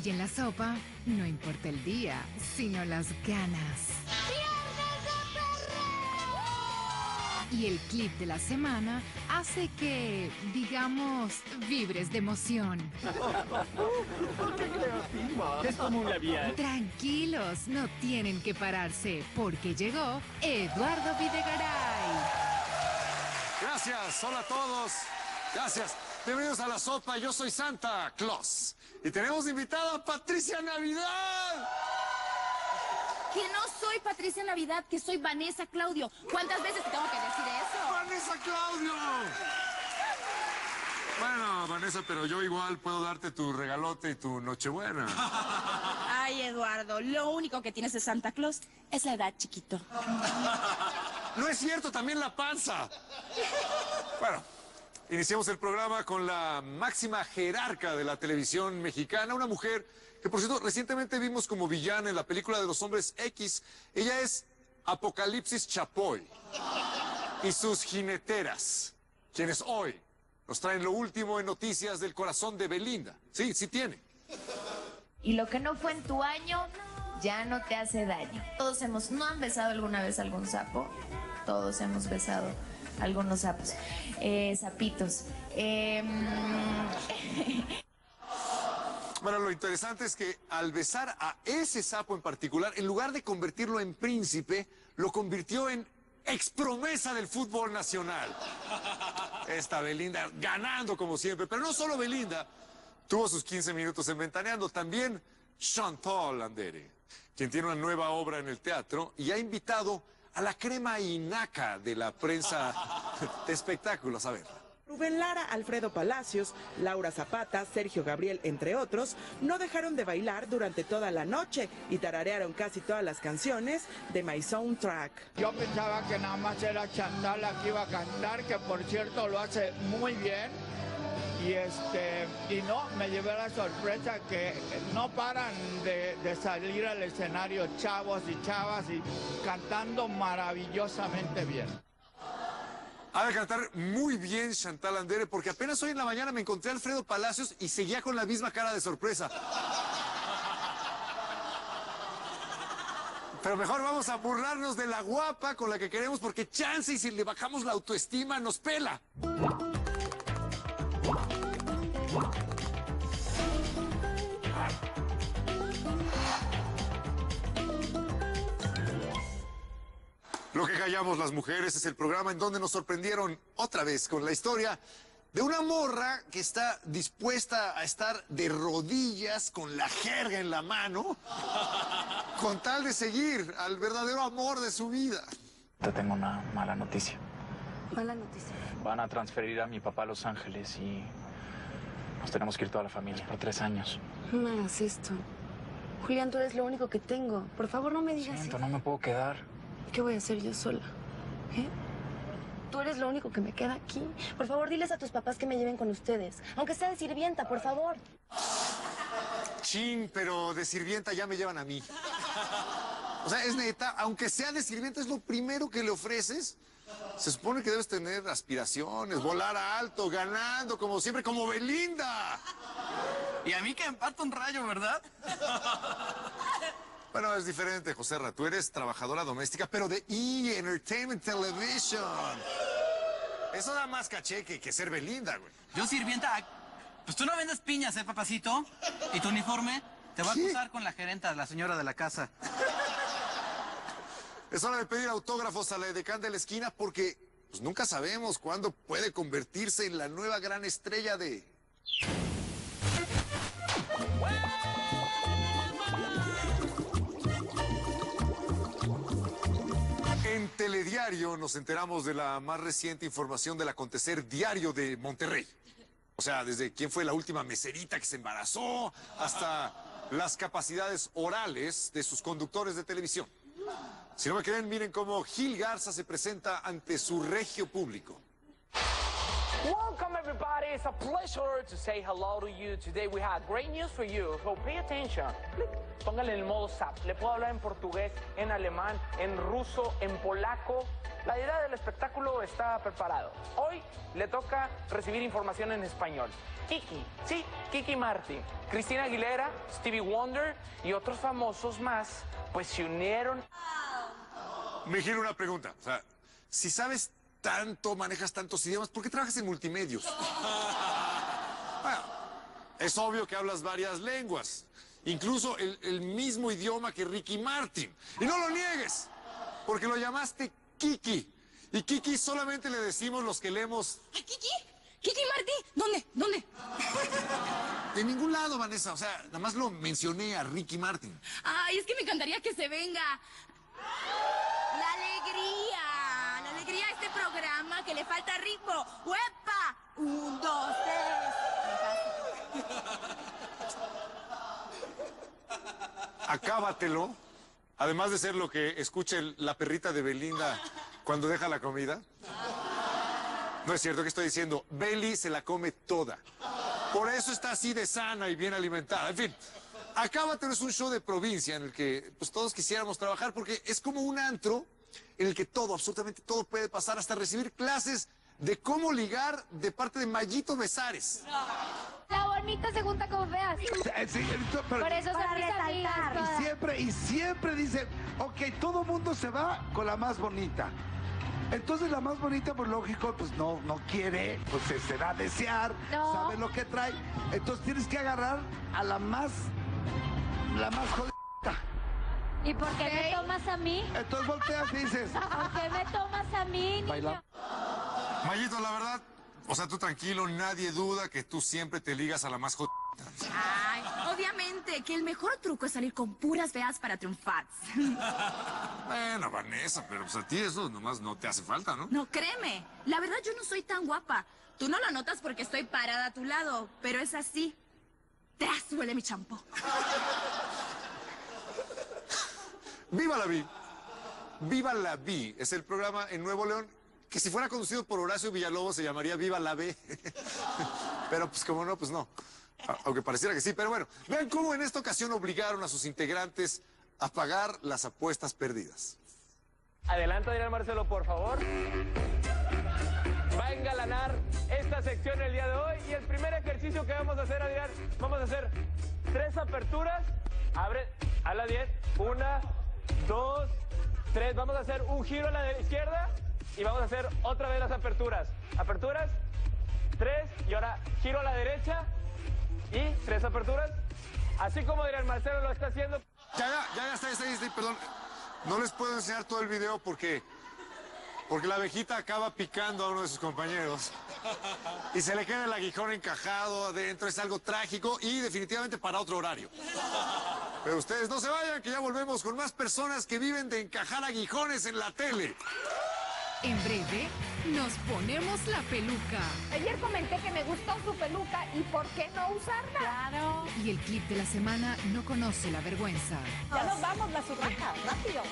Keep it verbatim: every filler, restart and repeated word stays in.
Hoy en La Sopa, no importa el día, sino las ganas. Y el clip de la semana hace que, digamos, vibres de emoción. ¡Qué creativa! Es como un labial. Tranquilos, no tienen que pararse, porque llegó Eduardo Videgaray. Gracias, hola a todos. Gracias. Bienvenidos a La Sopa, yo soy Santa Claus. Y tenemos invitada a Patricia Navidad. Que no soy Patricia Navidad, que soy Vanessa Claudio. ¿Cuántas veces te tengo que decir eso? ¡Vanessa Claudio! Bueno, Vanessa, pero yo igual puedo darte tu regalote y tu nochebuena. Ay, Eduardo, lo único que tienes de Santa Claus es la edad, chiquito. No es cierto, también la panza. Bueno, iniciamos el programa con la máxima jerarca de la televisión mexicana, una mujer que, por cierto, recientemente vimos como villana en la película de los hombres X. Ella es Apocalipsis Chapoy y sus jineteras, quienes hoy nos traen lo último en noticias del corazón de Belinda. Sí, sí tiene. Y lo que no fue en tu año, ya no te hace daño. Todos hemos, ¿no han besado alguna vez algún sapo? Todos hemos besado algunos sapos, eh, sapitos. Eh... Bueno, lo interesante es que al besar a ese sapo en particular, en lugar de convertirlo en príncipe, lo convirtió en expromesa del fútbol nacional. Esta Belinda ganando como siempre, pero no solo Belinda. Tuvo sus quince minutos en Ventaneando, también Chantal Andere, quien tiene una nueva obra en el teatro y ha invitado a la crema inaca de la prensa de espectáculos. A ver. Rubén Lara, Alfredo Palacios, Laura Zapata, Sergio Gabriel, entre otros, no dejaron de bailar durante toda la noche y tararearon casi todas las canciones de My Soundtrack. Yo pensaba que nada más era Chantal la que iba a cantar, que por cierto lo hace muy bien. Y este y no, me llevé la sorpresa que no paran de, de salir al escenario chavos y chavas y cantando maravillosamente bien. Ha de cantar muy bien Chantal Andere, porque apenas hoy en la mañana me encontré a Alfredo Palacios y seguía con la misma cara de sorpresa. Pero mejor vamos a burlarnos de la guapa con la que queremos, porque chance y si le bajamos la autoestima nos pela. Lo que callamos las mujeres es el programa en donde nos sorprendieron otra vez con la historia de una morra que está dispuesta a estar de rodillas con la jerga en la mano con tal de seguir al verdadero amor de su vida. Te tengo una mala noticia. Mala noticia. Van a transferir a mi papá a Los Ángeles y nos tenemos que ir toda la familia por tres años. No hagas esto. Julián, tú eres lo único que tengo. Por favor, no me digas. Siento, no me puedo quedar. ¿Qué voy a hacer yo sola? ¿Eh? Tú eres lo único que me queda aquí. Por favor, diles a tus papás que me lleven con ustedes. Aunque sea de sirvienta, por favor. Chin, pero de sirvienta ya me llevan a mí. O sea, es neta, aunque sea de sirvienta, es lo primero que le ofreces. Se supone que debes tener aspiraciones, volar alto, ganando, como siempre, como Belinda. Y a mí que empata un rayo, ¿verdad? Bueno, es diferente, Joserra. Tú eres trabajadora doméstica, pero de E! Entertainment Television. Eso da más caché que, que ser Belinda, güey. Yo sirvienta... Pues tú no vendes piñas, ¿eh, papacito? Y tu uniforme te va a acusar con la gerenta, la señora de la casa. Es hora de pedir autógrafos a la edecán de la esquina porque pues, nunca sabemos cuándo puede convertirse en la nueva gran estrella de... En Telediario nos enteramos de la más reciente información del acontecer diario de Monterrey. O sea, desde quién fue la última meserita que se embarazó hasta las capacidades orales de sus conductores de televisión. Si no me creen, miren cómo Gil Garza se presenta ante su regio público. Welcome everybody, it's a pleasure to say hello to you. Today we have great news for you, so pay attention. Póngale en el modo zap, le puedo hablar en portugués, en alemán, en ruso, en polaco, La idea del espectáculo está preparado. Hoy le toca recibir información en español. Kiki, sí, Kiki Martí, Cristina Aguilera, Stevie Wonder y otros famosos más, pues se unieron. Me gira una pregunta, o sea, si sabes tanto, manejas tantos idiomas, ¿por qué trabajas en multimedios? Bueno, es obvio que hablas varias lenguas, incluso el, el mismo idioma que Ricky Martin. Y no lo niegues, porque lo llamaste Kiki. Y Kiki solamente le decimos los que leemos... ¿A Kiki? ¿Kiki Martí? ¿Dónde? ¿Dónde? De ningún lado, Vanessa. O sea, nada más lo mencioné a Ricky Martin. Ay, es que me encantaría que se venga. La alegría, la alegría de este programa que le falta ritmo. ¡Uepa! Un, dos, tres. Acábatelo. Además de ser lo que escuche la perrita de Belinda cuando deja la comida. No es cierto que estoy diciendo. Beli se la come toda. Por eso está así de sana y bien alimentada. En fin, Acábatelo es un show de provincia en el que pues, todos quisiéramos trabajar porque es como un antro en el que todo, absolutamente todo puede pasar, hasta recibir clases de cómo ligar de parte de Mayito Besares. La bonita se junta con feas. Sí, pero, por eso se resaltar. Y siempre, y siempre dice, ok, todo mundo se va con la más bonita. Entonces la más bonita, por lógico, pues no, no quiere, pues se, se da a desear, no sabe lo que trae. Entonces tienes que agarrar a la más, la más jodida. ¿Y por qué okay. me tomas a mí? Entonces volteas y dices, ¿por qué me tomas a mí, niño? Mayito, la verdad, o sea, tú tranquilo, nadie duda que tú siempre te ligas a la más jodida. Ay, obviamente, que el mejor truco es salir con puras feas para triunfar. Bueno, Vanessa, pero pues a ti eso nomás no te hace falta, ¿no? No, créeme, la verdad yo no soy tan guapa. Tú no lo notas porque estoy parada a tu lado, pero es así. Tras huele mi champú. ¡Viva la Vi! ¡Viva la Vi! Es el programa en Nuevo León que si fuera conducido por Horacio Villalobos se llamaría Viva la B. Pero pues como no, pues no. Aunque pareciera que sí, pero bueno. Vean cómo en esta ocasión obligaron a sus integrantes a pagar las apuestas perdidas. Adelante, Adrián Marcelo, por favor. Va a engalanar esta sección el día de hoy. Y el primer ejercicio que vamos a hacer, Adrián, vamos a hacer tres aperturas. Abre a la diez. Una, dos, tres. Vamos a hacer un giro a la izquierda y vamos a hacer otra vez las aperturas. Aperturas, tres, y ahora giro a la derecha. Y tres aperturas, así como Adrián Marcelo lo está haciendo. Ya, ya, ya está, está, está, perdón. No les puedo enseñar todo el video porque... porque la abejita acaba picando a uno de sus compañeros. Y se le queda el aguijón encajado adentro, es algo trágico y definitivamente para otro horario. Pero ustedes no se vayan, que ya volvemos con más personas que viven de encajar aguijones en la tele. En breve, nos ponemos la peluca. Ayer comenté que me gustó su peluca y ¿por qué no usarla? Claro. Y el clip de la semana no conoce la vergüenza. Ya nos vamos, la Sopa, rápido.